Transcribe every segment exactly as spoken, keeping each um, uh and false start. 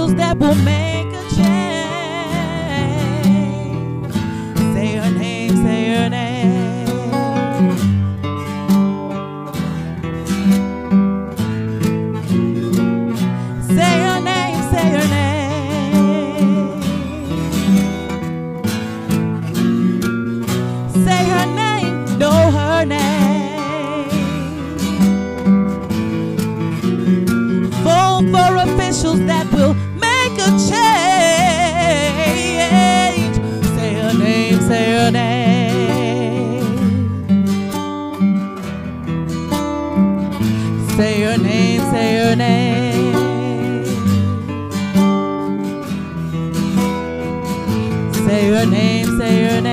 angels that will make a change. Say her name, say her name. Say her name, say her name. Say her name, know her name. For officials that will make a change. Say her name, say her name. Say her name, say her name. Say her name, say her name.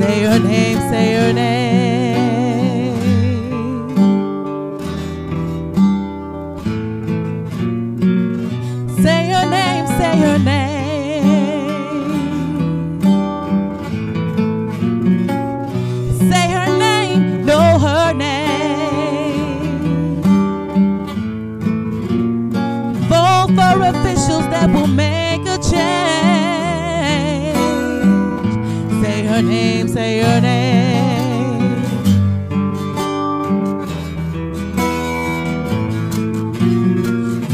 Say her name, say her name. That will make a change. Say her name, say her name.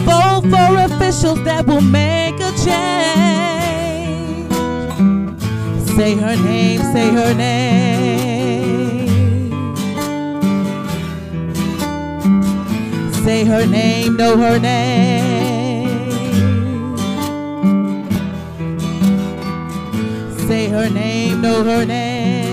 Vote for officials that will make a change. Say her name, say her name. Say her name, know her name. Say her name, know her name.